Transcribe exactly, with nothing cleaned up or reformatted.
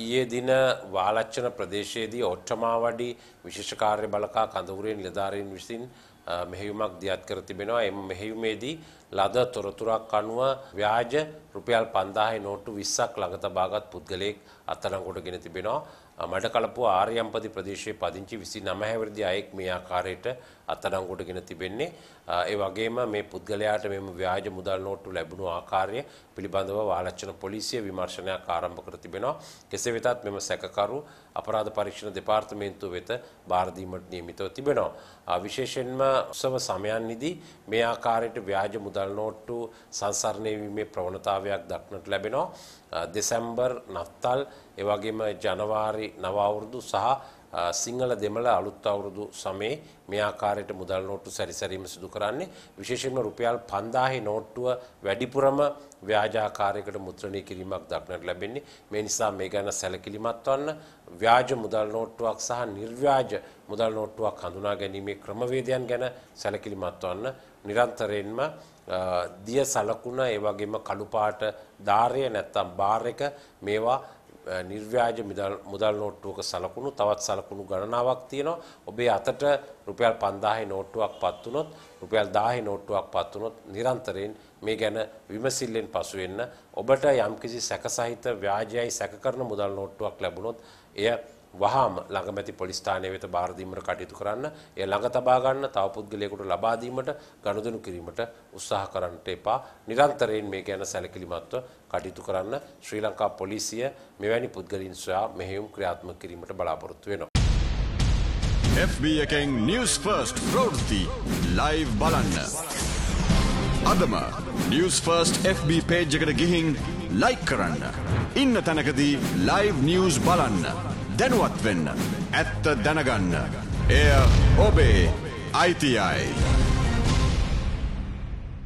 ඊයේ දින වාලච්චන ප්‍රදේශයේදී ඔට්ටමාවඩි විශේෂ කාර්ය බලකා කඳවුරේ නිලධාරීන් විසින් මෙහෙයුමක් දියත් කර තිබෙනවා. එම මෙහෙයුමේදී ලද තොරතුරක් අනුව ව්‍යාජ රුපියල් පන්දාහය නෝට්ටු විස්සක් ළඟ තබාගත් පුද්ගලයෙක් අත්අඩංගුවටගෙන තිබෙනවා. මඩකලපුව ආර්යම්පති ප්‍රදේශයේ පදිංචි විසිනවය හැවිරිදි අයෙක් මේ ආකාරයට අත්අඩංගුවටගෙන තිබෙන්නේ. ඒ වගේම මේ පුද්ගලයාට මෙම ව්‍යාජ මුදල් නෝට්ටු ලැබුණු ආකාරය පිළිබඳව වාලච්චන පොලිසිය විමර්ශනයක් ආරම්භ කර තිබෙනවා. කෙසේ වෙතත් මෙම සැකකරු අපරාධ පරීක්ෂණ දෙපාර්තමේන්තුව වෙත බාර දීමට නියමිතව තිබෙනවා. විශේෂයෙන්ම උත්සව සමයන්හිදී මේ ආකාරයට ව්‍යාජ මුදල් නෝට්ටු සංසරණය වීමේ ප්‍රවණතාවයක් දක්නට ලැබෙනවා. දෙසැම්බර් නත්තල් එවැගේම ජනවාරි නව අවුරුදු සහ සිංහල දෙමළ අලුත් අවුරුදු සමයේ මේ ආකාරයට මුදල් නෝට්ටු සැරිසැරීම සිදු කරන්නේ. විශේෂයෙන්ම රුපියල් පන්දාහය නෝට්ටුව වැඩිපුරම ව්‍යාජාකාරයකට මුද්‍රණය කිරීමක් දක්නට ලැබෙන්නේ. මේ නිසා මේ ගැන සැලකිලිමත් වන්න, ව්‍යාජ මුදල් නෝට්ටුවක් සහ නිර්ව්‍යාජ මුදල් නෝට්ටුවක් හඳුනා ගැනීමේ ක්‍රමවේදයන් ගැන සැලකිලිමත් වන්න. නිරන්තරයෙන්ම දිය සලකුණ ඒ වගේම කළු පාට ධාරය නැත්නම් බාර් එක මේවා නිර්ව්‍යාජ මුදල් නෝට්ටුවක සලකුණු තවත් සලකුණු ගණනාවක් තියෙනවා. ඔබේ අතට රුපියල් පන්දාහය නෝට්ටුවක් පත් වුණොත්, රුපියල් දාහය නෝට්ටුවක් පත් වුණොත් නිරන්තරයෙන් මේ ගැන විමසිල්ලෙන් පසු වෙන්න. ඔබට යම්කිසි සැක සහිත ව්‍යාජයයි සැක කරන මුදල් නෝට්ටුවක් ලැබුණොත් එය වහාම ළඟමැති පොලිස් ස්ථානය වෙත බාර දීමට කටයුතු කරන්න. එය ළඟ තබා ගන්න, තව පුද්ගලයෙකුට ලබා දීමට ගනුදෙනු කිරීමට උත්සාහ කරන්නට එපා. නිරන්තරයෙන් මේ ගැන සැලකිලිමත්ව කටයුතු කරන්න. ශ්‍රී ලංකා පොලිසිය මෙවැනි පුද්ගලයන් සොයා මෙහෙයුම් ක්‍රියාත්මක කිරීමට බලාපොරොත්තු වෙනවා. F B එකෙන් News First ප්‍රවෘත්ති live බලන්න. අදම News First F B page එකට ගිහින් like කරන්න. ඉන්න තැනකදී live news බලන්න. දැනුවත් වෙන්න, ඇත්ත දැනගන්න. එය ඔබේ අයිතියයි.